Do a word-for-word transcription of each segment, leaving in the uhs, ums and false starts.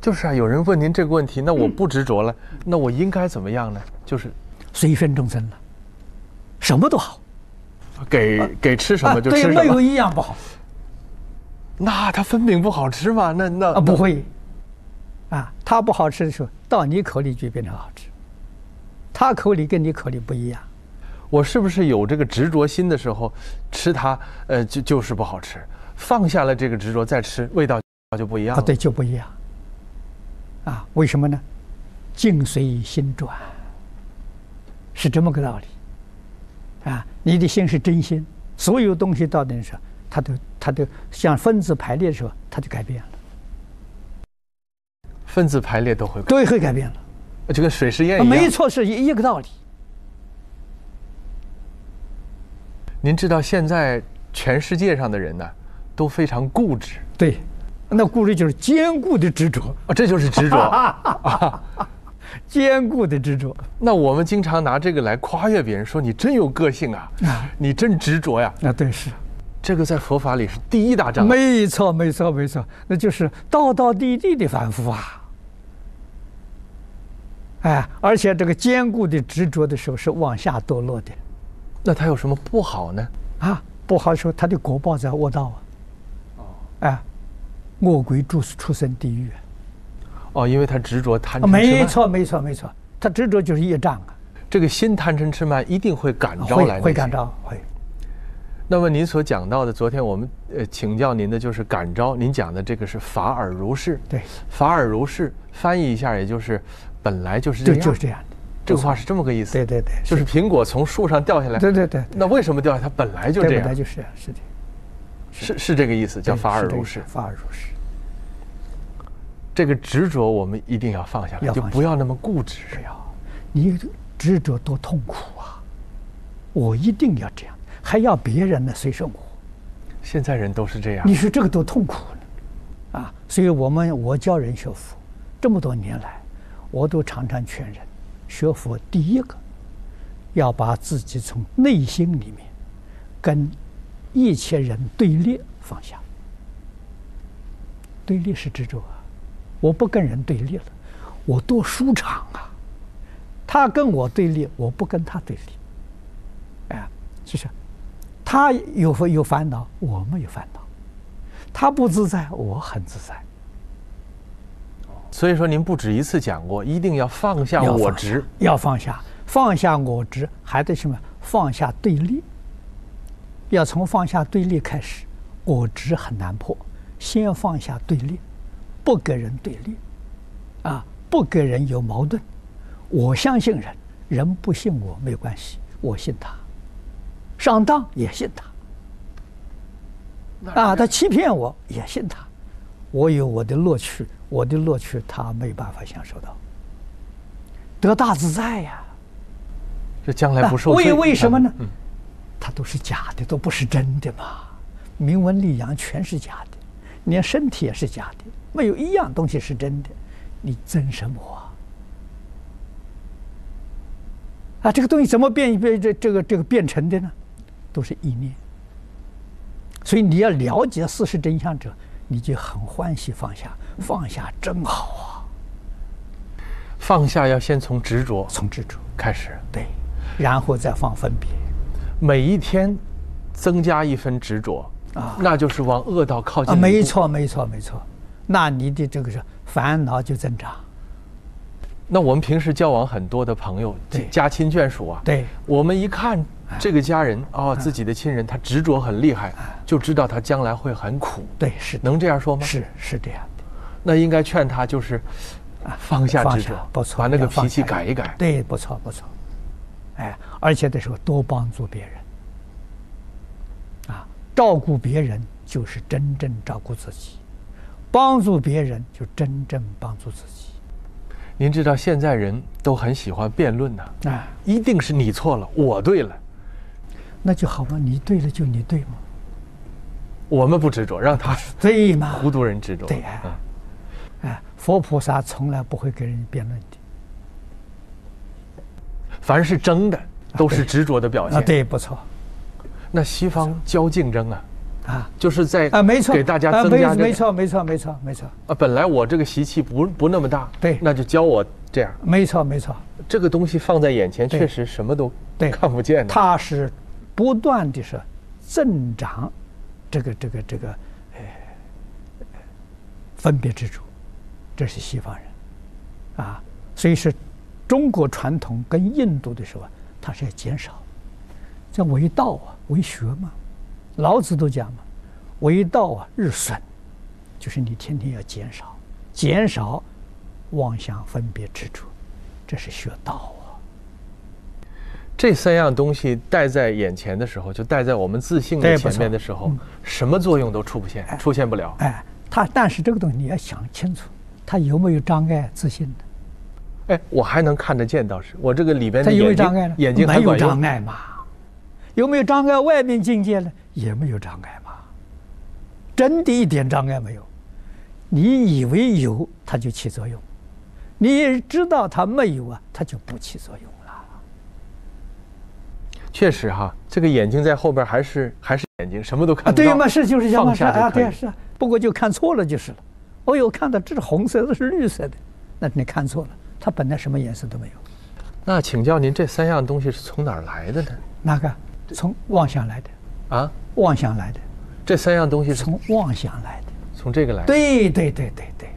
就是啊，有人问您这个问题，那我不执着了，嗯、那我应该怎么样呢？就是随顺众生了，什么都好，给给吃什么就吃什么，啊、对，没有一样不好。那它分饼不好吃吗？那那啊不会，啊，它不好吃的时候，到你口里就变成好吃，它口里跟你口里不一样。我是不是有这个执着心的时候，吃它，呃，就就是不好吃。放下了这个执着，再吃，味道就不一样了。啊，对，就不一样。 啊，为什么呢？境随心转，是这么个道理。啊，你的心是真心，所有东西到那时候，它都它都像分子排列的时候，它就改变了。分子排列都会都会改变了，就跟水实验一样。没错，是一个道理。您知道现在全世界上的人呢、啊，都非常固执。对。 那固执就是坚固的执着啊，这就是执着啊，坚固的执着。那我们经常拿这个来夸耀别人，说你真有个性啊，啊你真执着呀。啊，对，是，这个在佛法里是第一大障碍。没错，没错，没错，那就是道道地地的反复啊。哎，而且这个坚固的执着的时候是往下堕落的。那它有什么不好呢？啊，不好说，它的果报在恶道啊。哦，哎。 恶鬼住出生地狱，哦，因为他执着贪嗔痴慢。没错，没错，没错，他执着就是业障啊。这个心贪嗔痴慢一定会感召来，会感召，会。那么您所讲到的，昨天我们呃请教您的就是感召，您讲的这个是法尔如是。对，法尔如是翻译一下，也就是本来就是这样，就是这样的。这个话是这么个意思。对对对，就是苹果从树上掉下来。对对对。那为什么掉下来？它本来就这样。本来就是，是的。 是是这个意思，叫法尔如是。法尔如是，这个执着我们一定要放下来，就不要那么固执。不要，你执着多痛苦啊！我一定要这样，还要别人呢随顺我。现在人都是这样。你说这个多痛苦呢？啊，所以我们我教人学佛这么多年来，我都常常劝人学佛，第一个要把自己从内心里面跟。 一切人对立放下，对立是执着啊！我不跟人对立了，我多舒畅啊！他跟我对立，我不跟他对立，哎，就是他有有烦恼，我没有烦恼；他不自在，我很自在。所以说，您不止一次讲过，一定要放下我执，要放下，放下我执，还得什么？放下对立。 要从放下对立开始，我执很难破。先放下对立，不跟人对立，啊，不跟人有矛盾。我相信人，人不信我没关系，我信他，上当也信他，啊，他欺骗我也信他，我有我的乐趣，我的乐趣他没办法享受到，得大自在呀、啊。这将来不受罪、啊。为为什么呢？嗯 它都是假的，都不是真的嘛！名闻利养全是假的，连身体也是假的，没有一样东西是真的。你争什么啊？啊，这个东西怎么变变这这个这个变成的呢？都是意念。所以你要了解事实真相者，你就很欢喜放下，放下真好啊！放下要先从执着，从执着开始，对，然后再放分别。 每一天增加一分执着啊，那就是往恶道靠近、啊。没错，没错，没错。那你的这个是烦恼就增长。那我们平时交往很多的朋友，家亲眷属啊，对，我们一看这个家人啊、哦，自己的亲人他执着很厉害，啊、就知道他将来会很苦。对，是能这样说吗？是是这样的。那应该劝他就是放下执着，不错，把那个脾气改一改。对，不错，不错。 哎，而且的时候多帮助别人，啊，照顾别人就是真正照顾自己，帮助别人就真正帮助自己。您知道现在人都很喜欢辩论呐、啊，啊，一定是你错了，我对了，那就好嘛，你对了就你对嘛。我们不执着，让他对嘛，糊涂人执着。对啊，哎、啊，佛菩萨从来不会跟人辩论的。 凡是争的，都是执着的表现。啊，对，不错。那西方教竞争啊，啊，啊，就是在啊，没错，给大家增加，没错，没错，没错，没错啊。本来我这个习气不不那么大，对，那就教我这样，没错，没错。这个东西放在眼前，确实什么都看不见。它是不断的是增长这个这个这个呃分别之处，这是西方人啊，所以是中国传统跟印度的时候，它是要减少，叫为道啊，为学嘛。 老子都讲嘛，为道啊日损，就是你天天要减少，减少妄想分别之处，这是学道啊。这三样东西戴在眼前的时候，就戴在我们自信的前面的时候，嗯、什么作用都出不现，哎、出现不了。哎，它但是这个东西你要想清楚，它有没有障碍自信的？哎，我还能看得见，倒是我这个里边的眼睛，眼睛没有障碍嘛。 有没有障碍？外面境界呢？也没有障碍嘛，真的一点障碍没有。你以为有，它就起作用；你知道它没有啊，它就不起作用了。确实哈，这个眼睛在后边还是还是眼睛，什么都看得到。啊、对嘛，是就是这么事啊，对啊是啊。不过就看错了就是了。哦呦，看到这是红色，这是绿色的，那你看错了，它本来什么颜色都没有。那请教您，这三样东西是从哪儿来的呢？哪个？ 从妄想来的啊，妄想来的，这三样东西是从妄想来的，从这个来的。对对对对对。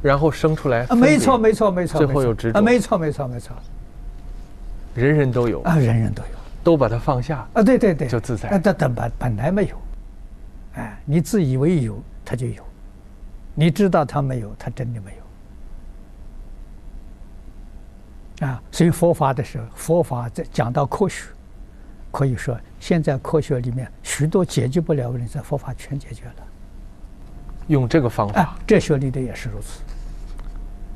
然后生出来啊，没错没错没错，最后有执着啊，没错没错没错。人人都有啊，人人都有，都把它放下啊，对对对，就自在。那等本本来没有，哎，你自以为有，它就有；你知道它没有，它真的没有。啊，所以佛法的时候，佛法在讲到科学。 可以说，现在科学里面许多解决不了问题，在佛法全解决了。用这个方法，啊、哲学里的也是如此。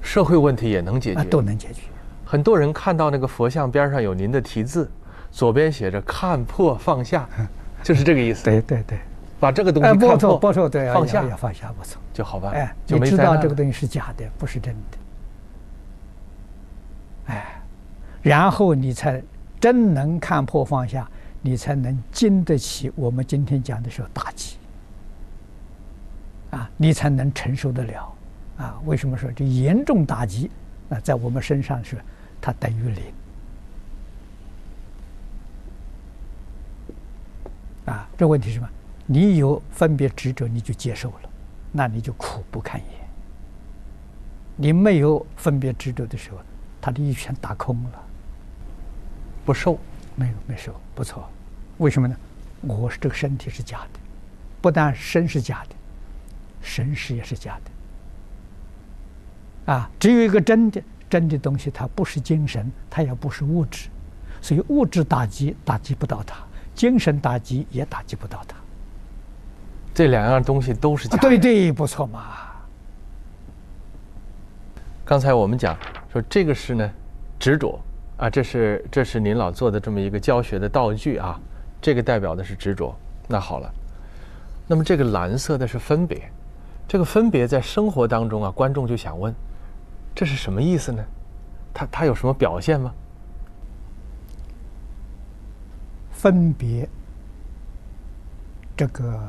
社会问题也能解决，啊、都能解决。很多人看到那个佛像边上有您的题字，左边写着“看破放下”，就是这个意思。对对对，把这个东西看破，哎、不错不错对，放下也放下，不错就好办。哎，就没你知道这个东西是假的，不是真的。哎，然后你才。 真能看破放下，你才能经得起我们今天讲的时候打击，啊，你才能承受得了，啊，为什么说这严重打击？那在我们身上是它等于零，啊，这问题是什么？你有分别执着，你就接受了，那你就苦不堪言。你没有分别执着的时候，他的一拳打空了。 不瘦，没有没瘦，不错。为什么呢？我这个身体是假的，不但身是假的，神识也是假的。啊，只有一个真的，真的东西它不是精神，它也不是物质，所以物质打击打击不到它，精神打击也打击不到它。这两样东西都是假的。啊、对对，不错嘛。刚才我们讲说这个是呢，执着。 啊，这是这是您老做的这么一个教学的道具啊，这个代表的是执着。那好了，那么这个蓝色的是分别，这个分别在生活当中啊，观众就想问，这是什么意思呢？它它有什么表现吗？分别这个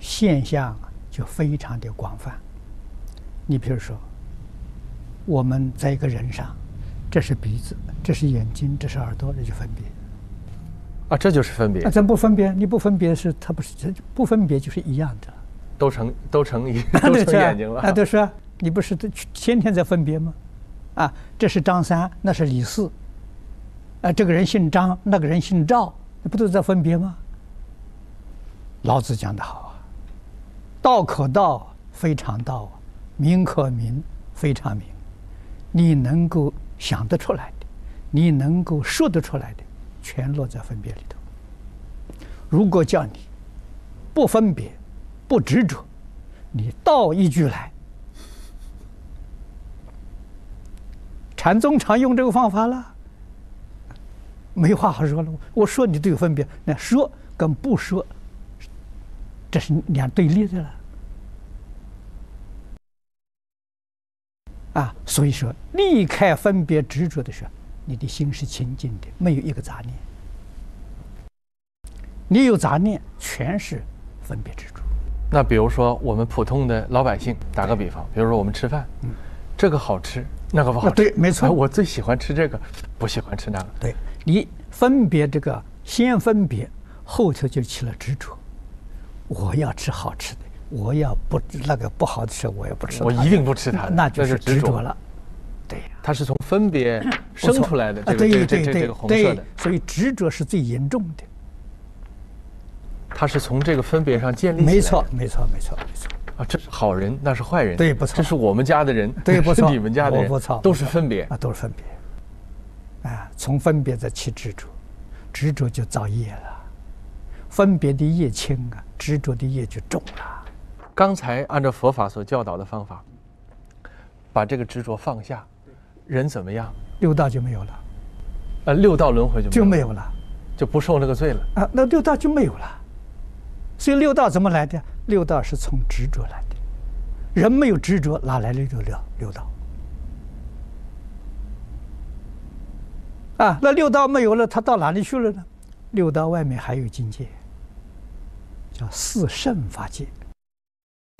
现象啊，就非常的广泛。你比如说，我们在一个人上。 这是鼻子，这是眼睛，这是耳朵，这就分别。啊，这就是分别。啊，咱不分别，你不分别是它不是，它不分别就是一样的，都成都成一都成眼睛了。啊，对是啊，你不是天天在分别吗？啊，这是张三，那是李四，啊，这个人姓张，那个人姓赵，那不都在分别吗？老子讲得好啊，道可道，非常道；名可名，非常名。你能够。 想得出来的，你能够说得出来的，全落在分别里头。如果叫你不分别、不执着，你倒一句来，禅宗常用这个方法了，没话好说了。我说你都有分别，那说跟不说，这是两对立的了。 啊，所以说离开分别执着的时候，你的心是清净的，没有一个杂念。你有杂念，全是分别执着。那比如说我们普通的老百姓，打个比方，比如说我们吃饭，嗯，这个好吃，那个不好吃，对，没错、啊。我最喜欢吃这个，不喜欢吃那个。对，你分别这个，先分别，后头就起了执着。我要吃好吃的，我要不那个不好吃，我也不吃。我一定不吃它，那就是执着了。 对，它是从分别生出来的，这个这个这个红色的，所以执着是最严重的。它是从这个分别上建立起来的，没错，没错，没错，没错。啊，这是好人，那是坏人，对，不错。这是我们家的人，对，不错。你们家的人，不错，都是分别啊，都是分别。啊，从分别再起执着，执着就造业了，分别的业轻啊，执着的业就重了。刚才按照佛法所教导的方法，把这个执着放下。 人怎么样？六道就没有了，呃，六道轮回就没有了，就不受那个罪了啊。那六道就没有了，所以六道怎么来的？六道是从执着来的，人没有执着，哪来的六道？六道啊，那六道没有了，他到哪里去了呢？六道外面还有境界，叫四圣法界，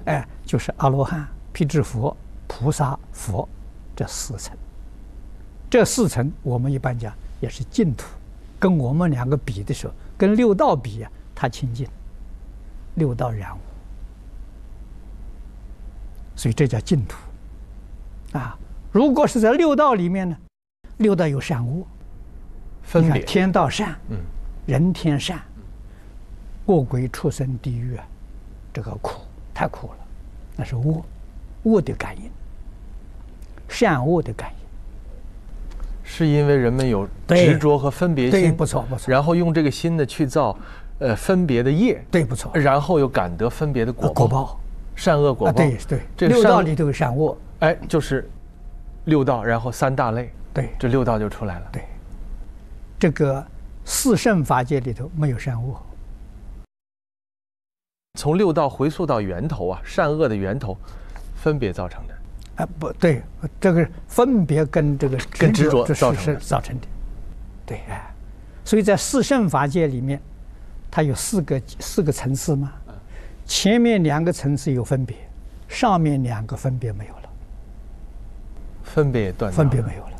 哎，就是阿罗汉、辟支佛、菩萨、佛这四层。 这四层，我们一般讲也是净土，跟我们两个比的时候，跟六道比啊，它清净，六道染污，所以这叫净土。啊，如果是在六道里面呢，六道有善恶，分别天道善，嗯，人天善，恶鬼畜生地狱啊，这个苦太苦了，那是恶，恶的感应，善恶的感应。 是因为人们有执着和分别心，对，不错不错。然后用这个心呢去造，呃，分别的业，对，不错。然后又感得分别的果报，果报，善恶果报，对对。这六道里头有善恶，哎，就是六道，然后三大类，对，这六道就出来了。对，这个四圣法界里头没有善恶。从六道回溯到源头啊，善恶的源头，分别造成的。 啊，不对，这个分别跟这个跟执着造成造成的，对啊，所以在四圣法界里面，它有四个四个层次嘛，前面两个层次有分别，上面两个分别没有了，分别也断掉了，分别没有了，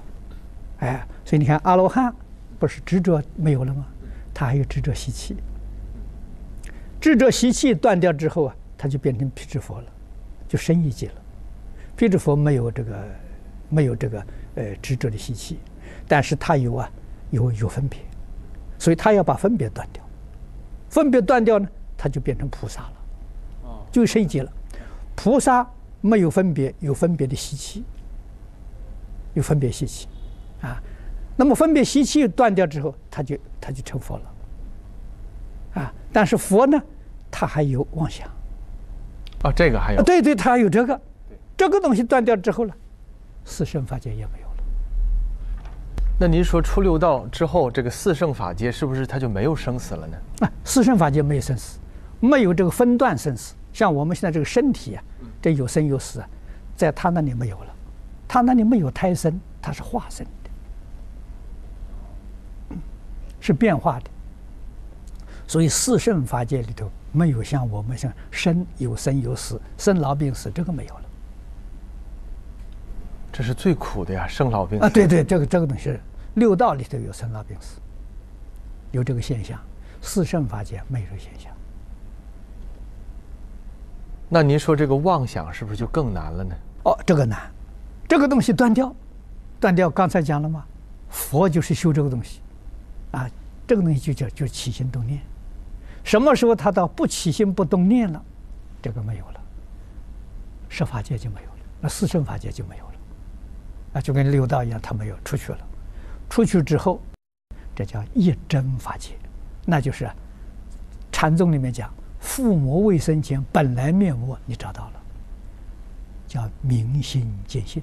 哎，所以你看阿罗汉不是执着没有了吗？他还有执着习气，执着习气断掉之后啊，他就变成辟支佛了，就升一级了。 辟支佛没有这个，没有这个呃执着的习气，但是他有啊，有有分别，所以他要把分别断掉，分别断掉呢，他就变成菩萨了，就升级了。菩萨没有分别，有分别的习气，有分别习气，啊，那么分别习气断掉之后，他就他就成佛了，啊，但是佛呢，他还有妄想，啊，这个还有，对对，他还有这个。 这个东西断掉之后呢，四圣法界也没有了。那您说出六道之后，这个四圣法界是不是它就没有生死了呢？啊，四圣法界没有生死，没有这个分段生死。像我们现在这个身体啊，这有生有死啊，在他那里没有了，他那里没有胎生，它是化生的，是变化的。所以四圣法界里头没有像我们像生有生有死，生老病死这个没有了。 这是最苦的呀，生老病死啊！对对，这个这个东西，六道里头有生老病死，有这个现象，四圣法界没有这个现象。那您说这个妄想是不是就更难了呢？哦，这个难，这个东西断掉，断掉。刚才讲了嘛，佛就是修这个东西，啊，这个东西就叫就起心动念。什么时候他到不起心不动念了，这个没有了，十法界就没有了，那四圣法界就没有了。 啊，就跟六道一样，他没有出去了。出去之后，这叫一真法界，那就是、啊、禅宗里面讲“父魔未生前本来面目”，你找到了，叫明心见性，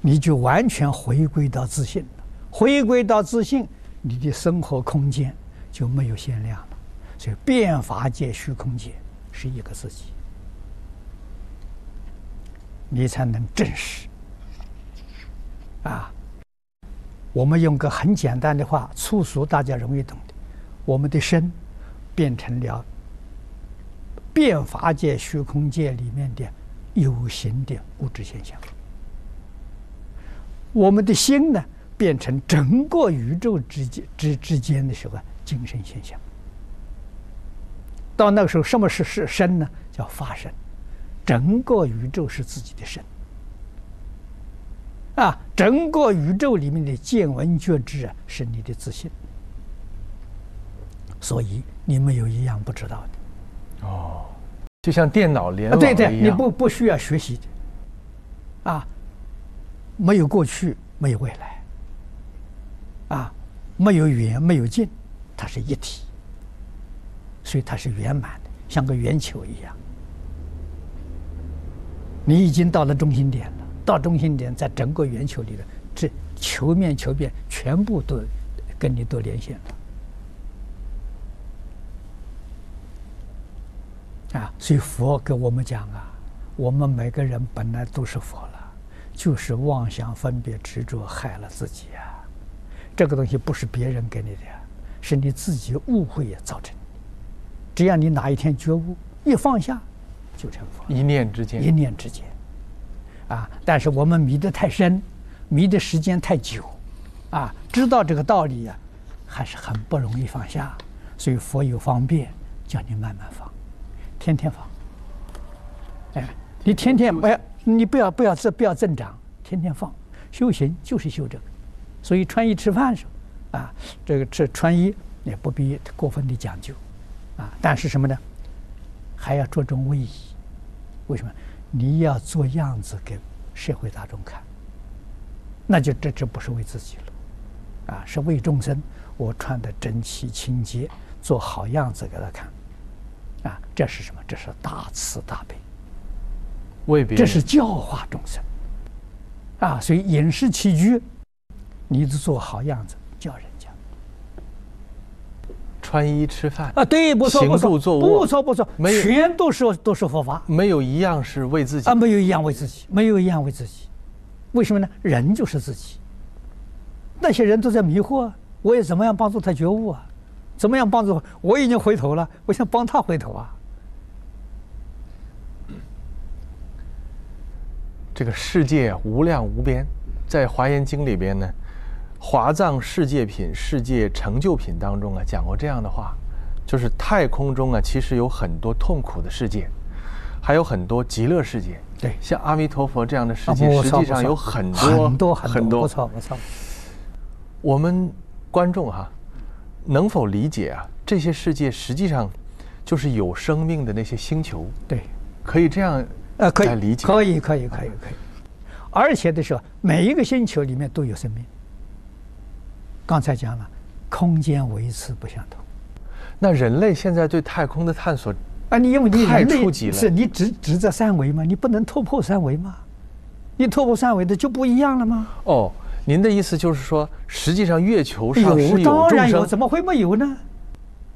你就完全回归到自信了。回归到自信，你的生活空间就没有限量了。所以，变法界、虚空界是一个自己。 你才能证实，啊，我们用个很简单的话，粗俗大家容易懂的，我们的身变成了变法界、虚空界里面的有形的物质现象。我们的心呢，变成整个宇宙之间之之间的时候啊，精神现象。到那个时候，什么是是身呢？叫法身，整个宇宙是自己的身。 啊，整个宇宙里面的见闻觉知啊，是你的自信，所以你们有一样不知道的。哦，就像电脑联网一样。对对，你不不需要学习的。啊，没有过去，没有未来，啊，没有远，没有近，它是一体，所以它是圆满的，像个圆球一样。你已经到了中心点了。 到中心点，在整个圆球里的这球面、球边全部都跟你都连线了啊！所以佛给我们讲啊，我们每个人本来都是佛了，就是妄想、分别、执着害了自己啊！这个东西不是别人给你的，是你自己误会也造成的。只要你哪一天觉悟，一放下，就成佛。一念之间，一念之间。 啊！但是我们迷得太深，迷的时间太久，啊，知道这个道理啊，还是很不容易放下。所以佛有方便，叫你慢慢放，天天放。哎，你天天不要，你不要不要这不要增长，天天放。修行就是修这个。所以穿衣吃饭的时候，啊，这个吃穿衣也不必过分的讲究，啊，但是什么呢？还要着重威仪。为什么？ 你要做样子给社会大众看，那就这这不是为自己了，啊，是为众生。我穿的整齐清洁，做好样子给他看，啊，这是什么？这是大慈大悲，为别人，这是教化众生，啊，所以饮食起居，你得做好样子，教人家。穿衣吃饭啊，对，不错，不错，不错，不错，全都是都是佛法，没有一样是为自己啊，没有一样为自己，没有一样为自己，为什么呢？人就是自己，那些人都在迷惑，我也怎么样帮助他觉悟啊？怎么样帮助？我已经回头了，我想帮他回头啊。这个世界无量无边，在《华严经》里边呢。 华藏世界品、世界成就品当中啊，讲过这样的话，就是太空中啊，其实有很多痛苦的世界，还有很多极乐世界。对，像阿弥陀佛这样的世界，啊、实际上有很多很多很多。我操我操！我们观众哈、啊，能否理解啊？这些世界实际上就是有生命的那些星球。对，可以这样呃，可以理解，可以可以可以可以。可以而且的时候，每一个星球里面都有生命。 刚才讲了，空间维次不相同。那人类现在对太空的探索啊，你因为你太初级了，是你只只在三维嘛，你不能突破三维嘛，你突破三维的就不一样了吗？哦，您的意思就是说，实际上月球上是有众生，当然有，怎么会没有呢？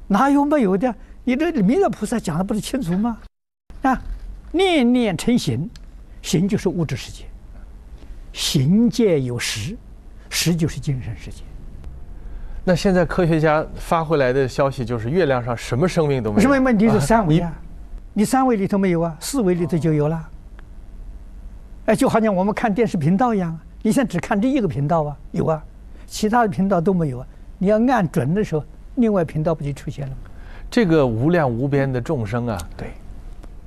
哪有没有的？你这弥勒菩萨讲的不是清楚吗？啊，念念成形，形就是物质世界，形界有识，识就是精神世界。 那现在科学家发回来的消息就是，月亮上什么生命都没有。什么问题是三维啊？啊你, 你三维里头没有啊，四维里头就有了。哎，就好像我们看电视频道一样，你现在只看这一个频道啊，有啊，其他的频道都没有啊。你要按准的时候，另外频道不就出现了吗？这个无量无边的众生啊，对，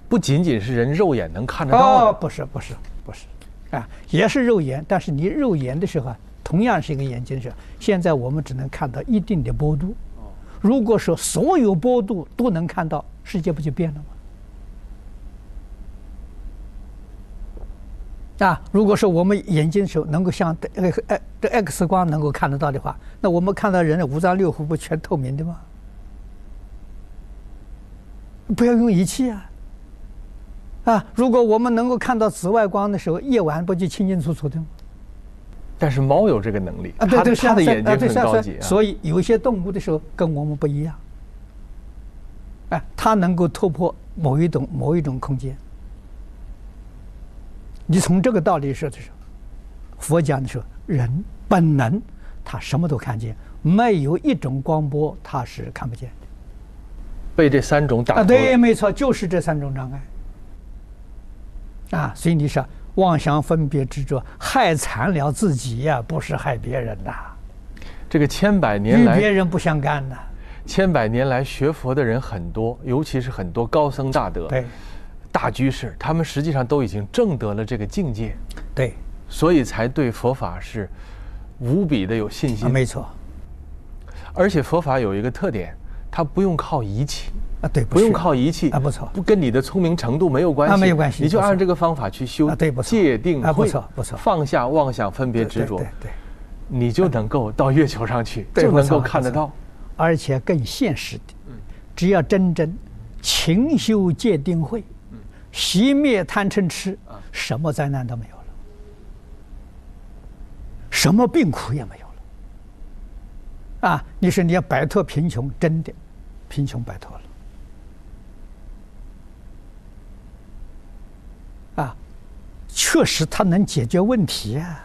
不仅仅是人肉眼能看得到的。哦，不是不是不是，啊，也是肉眼，但是你肉眼的时候啊。 同样是一个眼睛是，现在我们只能看到一定的波度。如果说所有波度都能看到，世界不就变了吗？啊，如果说我们眼睛时候能够像呃呃这 X 光能够看得到的话，那我们看到人的五脏六腑不全透明的吗？不要用仪器啊！啊，如果我们能够看到紫外光的时候，夜晚不就清清楚楚的吗？ 但是猫有这个能力，啊、对对它的眼睛很高级、啊啊啊、所以有些动物的时候跟我们不一样，哎，它能够突破某一种某一种空间。你从这个道理说的时候，佛讲的时候，人本能他什么都看见，没有一种光波它是看不见的。被这三种打啊，对，没错，就是这三种障碍。啊，所以你是妄想分别执着，害惨了自己呀、啊，不是害别人呐、啊。这个千百年来与别人不相干呐、啊。千百年来学佛的人很多，尤其是很多高僧大德。对。 大居士，他们实际上都已经证得了这个境界，对，所以才对佛法是无比的有信心。啊、没错，而且佛法有一个特点，它不用靠仪器啊，对， 不, 不用靠仪器啊，不错，不跟你的聪明程度没有关系，啊、没有关系，你就按这个方法去修，啊、对，不错，戒定慧，啊、不错，不错，放下妄想分别执着，对 对, 对, 对，你就能够到月球上去，就能够看得到，而且更现实的，嗯，只要真真勤修戒定慧。 熄灭贪嗔痴，什么灾难都没有了，什么病苦也没有了。啊，你说你要摆脱贫穷，真的，贫穷摆脱了。啊，确实它能解决问题啊，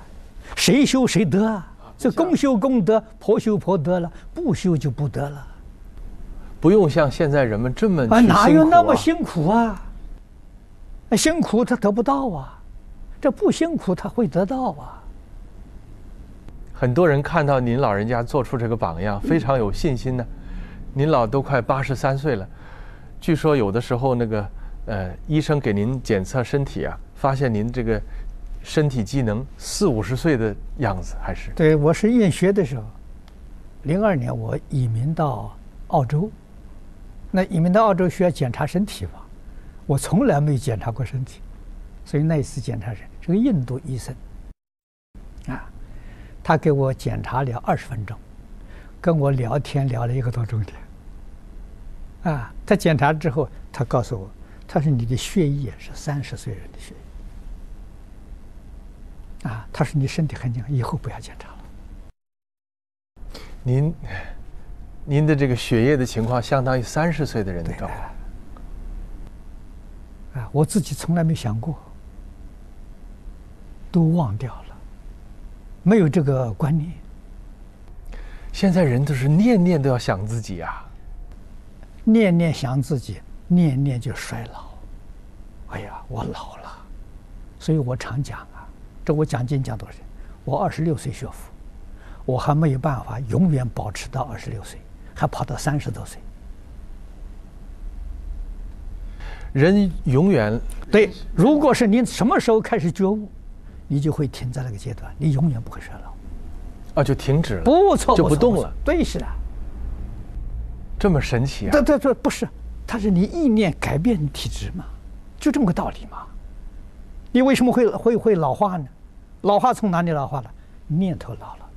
谁修谁得啊，这公修公得，婆修婆得了，不修就不得了。不用像现在人们这么啊，哪有那么辛苦啊？ 辛苦他得不到啊，这不辛苦他会得到啊。很多人看到您老人家做出这个榜样，非常有信心呢、啊。您老都快八十三岁了，据说有的时候那个呃医生给您检测身体啊，发现您这个身体机能四五十岁的样子还是。对，我是厌学的时候，零二年我移民到澳洲，那移民到澳洲需要检查身体吧？ 我从来没检查过身体，所以那一次检查是这个印度医生，啊，他给我检查了二十分钟，跟我聊天聊了一个多钟点，啊，他检查之后，他告诉我，他说你的血液是三十岁人的血液，啊，他说你身体很健康，以后不要检查了。您，您的这个血液的情况相当于三十岁的人的状况。 啊，我自己从来没想过，都忘掉了，没有这个观念。现在人都是念念都要想自己啊，念念想自己，念念就衰老。哎呀，我老了，所以我常讲啊，这我讲经讲多少年，我二十六岁学佛，我还没有办法永远保持到二十六岁，还跑到三十多岁。 人永远对，如果是你什么时候开始觉悟，你就会停在那个阶段，你永远不会衰老，啊，就停止了，不错，就不动了，对，是的，这么神奇啊！对对对，不是，它是你意念改变体质嘛，就这么个道理嘛。你为什么会会会老化呢？老化从哪里老化了？念头老了，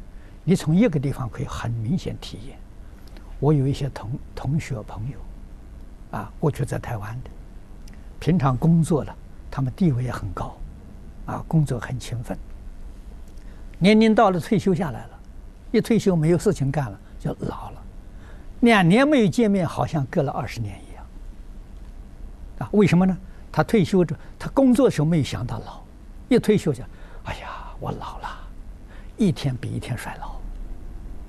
你从一个地方可以很明显体验。我有一些同同学朋友，啊，过去在台湾的。 平常工作了，他们地位也很高，啊，工作很勤奋。年龄到了，退休下来了，一退休没有事情干了，就老了。两年没有见面，好像隔了二十年一样。啊，为什么呢？他退休之后，他工作的时候没有想到老，一退休想，哎呀，我老了，一天比一天衰老，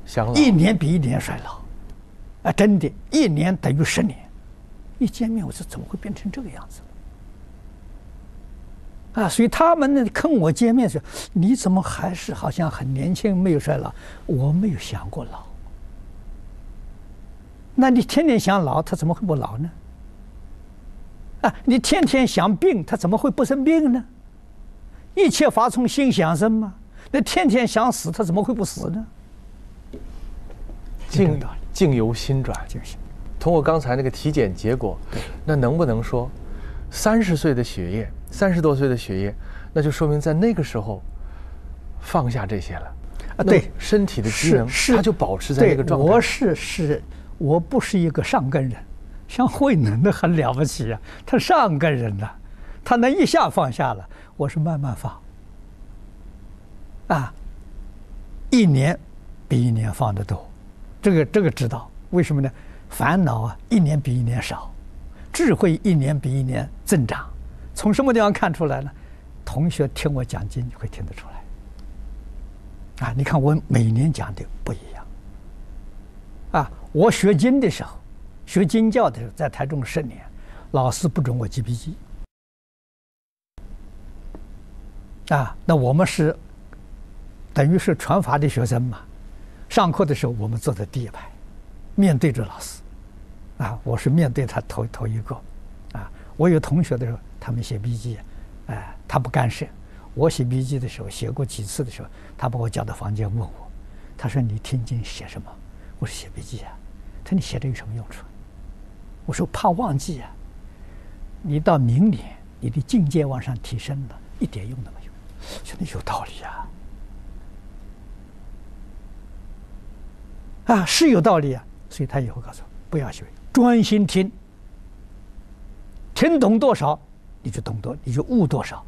想老，一年比一年衰老，啊，真的，一年等于十年。 一见面，我说怎么会变成这个样子了？啊，所以他们呢跟我见面说，你怎么还是好像很年轻，没有衰老？我没有想过老。那你天天想老，他怎么会不老呢？啊，你天天想病，他怎么会不生病呢？一切法从心想生嘛。那天天想死，他怎么会不死呢？境境由心转，境由心。 通过刚才那个体检结果，那能不能说，三十岁的血液，三十多岁的血液，那就说明在那个时候放下这些了啊？对，身体的机能它就保持在那个状态。我是是，我不是一个上根人，像慧能的很了不起啊，他上根人呐、啊，他能一下放下了，我是慢慢放，啊，一年比一年放得多，这个这个知道为什么呢？ 烦恼啊，一年比一年少，智慧一年比一年增长。从什么地方看出来呢？同学听我讲经，你会听得出来。啊，你看我每年讲的不一样，啊，我学经的时候，学经教的时候，在台中十年，老师不准我记笔记。啊，那我们是等于是传法的学生嘛，上课的时候我们坐在第一排，面对着老师，啊，我是面对他头头一个，啊，我有同学的时候，他们写笔记，哎、呃，他不干涉。我写笔记的时候，写过几次的时候，他把我叫到房间问我，他说你听经写什么？我说写笔记啊。他说你写这有什么用处？我说怕忘记啊。你到明年你的境界往上提升了，一点用都没有。真的有道理啊！啊，是有道理啊。所以他以后告诉我，不要学，专心听，听懂多少你就懂多，你就悟多少。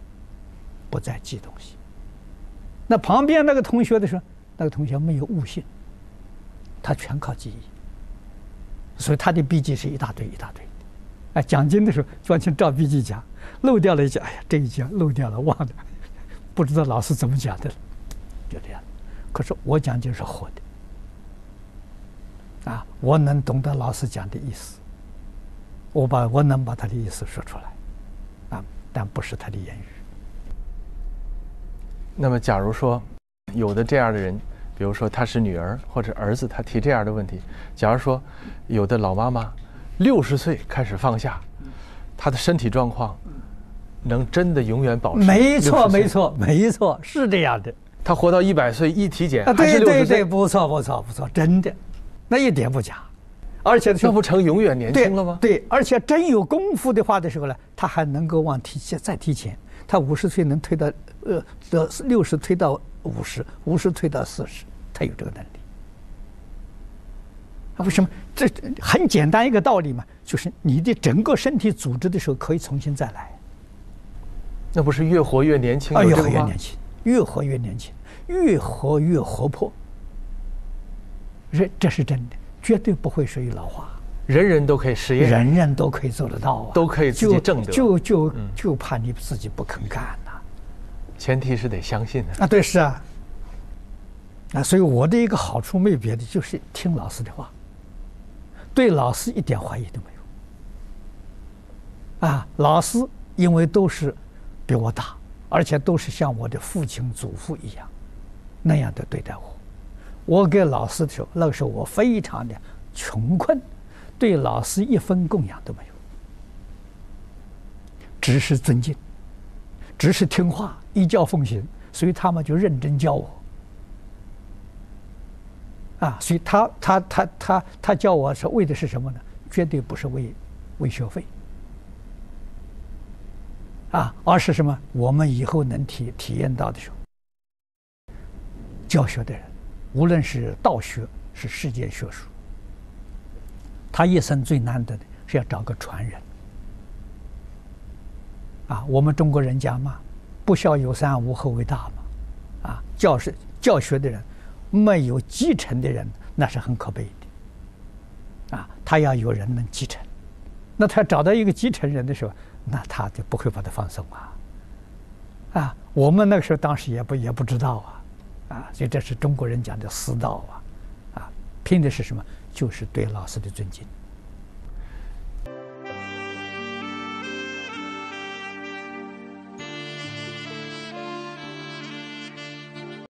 不再记东西。那旁边那个同学的时候，那个同学没有悟性，他全靠记忆，所以他的笔记是一大堆一大堆的。哎，讲经的时候专心照笔记讲，漏掉了一讲，哎呀，这一讲漏掉了，忘了，不知道老师怎么讲的了，就这样。可是我讲经是活的，啊，我能懂得老师讲的意思，我把我能把他的意思说出来，啊，但不是他的言语。那么，假如说有的这样的人，比如说他是女儿或者儿子，他提这样的问题。假如说有的老妈妈六十岁开始放下，她的身体状况能真的永远保持？没错，没错，没错，是这样的。她活到一百岁一体检还是六十岁？对对对，不错不错不错，真的，那一点不假。而且这不成永远年轻了吗？对，而且真有功夫的话的时候呢，她还能够往提前再提前。他五十岁能推到呃呃六十推到五十，五十推到四十，他有这个能力。啊，为什么？这很简单一个道理嘛，就是你的整个身体组织的时候可以重新再来。那不是越活越年轻？啊，越活越年轻，越活越年轻，越活越活泼。这这是真的，绝对不会属于老化。人人都可以实验，人人都可以做得到啊，都可以自己证得，就就就怕你自己不肯干呐。前提是得相信啊。啊，对，是啊。啊，所以我的一个好处没别的，就是听老师的话，对老师一点怀疑都没有。啊，老师因为都是比我大，而且都是像我的父亲、祖父一样那样的对待我。我给老师的时候，那个时候我非常的穷困。对老师一分供养都没有，只是尊敬，只是听话，依教奉行，所以他们就认真教我。啊，所以他他他他他教我是为的是什么呢？绝对不是为为学费，啊，而是什么？我们以后能体体验到的时候，教学的人，无论是道学，是世界学术。他一生最难得的是要找个传人，啊，我们中国人讲嘛，不孝有三，无后为大嘛，啊，教是教学的人，没有继承的人，那是很可悲的，啊，他要有人能继承，那他找到一个继承人的时候，那他就不会把他放松啊，啊，我们那个时候当时也不也不知道啊，啊，所以这是中国人讲的师道啊，啊，拼的是什么？就是对老师的尊敬。